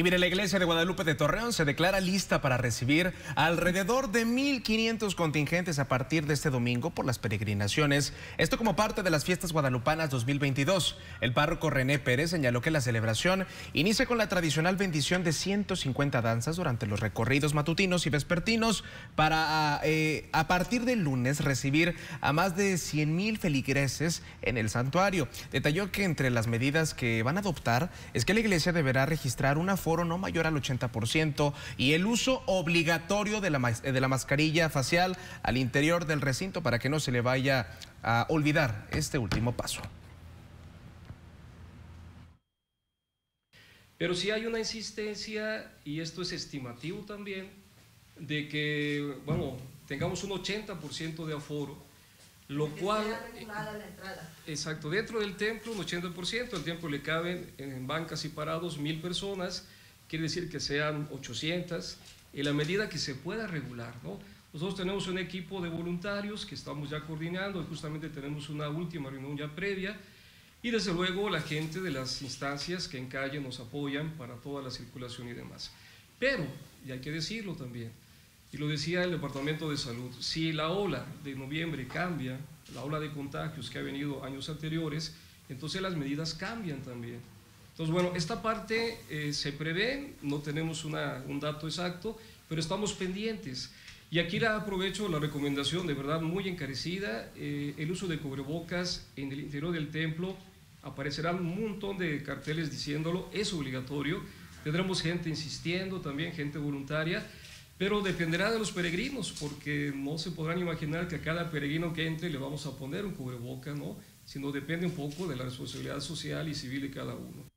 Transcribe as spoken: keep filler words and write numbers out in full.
Y mire, la iglesia de Guadalupe de Torreón se declara lista para recibir alrededor de mil quinientos contingentes a partir de este domingo por las peregrinaciones. Esto como parte de las fiestas guadalupanas dos mil veintidós. El párroco René Pérez señaló que la celebración inicia con la tradicional bendición de ciento cincuenta danzas durante los recorridos matutinos y vespertinos para eh, a partir del lunes recibir a más de cien mil feligreses en el santuario. Detalló que entre las medidas que van a adoptar es que la iglesia deberá registrar una aforo no mayor al ochenta por ciento y el uso obligatorio de la, de la mascarilla facial al interior del recinto para que no se le vaya a olvidar este último paso. Pero sí hay una insistencia, y esto es estimativo también, de que, bueno, tengamos un ochenta por ciento de aforo, lo porque cual... La entrada. Exacto, dentro del templo un ochenta por ciento, al templo le caben en bancas y parados mil personas, quiere decir que sean ochocientas, en la medida que se pueda regular, ¿no? Nosotros tenemos un equipo de voluntarios que estamos ya coordinando, y justamente tenemos una última reunión ya previa, y desde luego la gente de las instancias que en calle nos apoyan para toda la circulación y demás. Pero, y hay que decirlo también, y lo decía el Departamento de Salud, si la ola de noviembre cambia, la ola de contagios que ha venido años anteriores, entonces las medidas cambian también. Entonces, bueno, esta parte eh, se prevé, no tenemos una, un dato exacto, pero estamos pendientes. Y aquí la aprovecho la recomendación de verdad muy encarecida, eh, el uso de cubrebocas en el interior del templo. Aparecerán un montón de carteles diciéndolo, es obligatorio, tendremos gente insistiendo también, gente voluntaria, pero dependerá de los peregrinos, porque no se podrán imaginar que a cada peregrino que entre le vamos a poner un cubreboca, ¿no? Sino depende un poco de la responsabilidad social y civil de cada uno.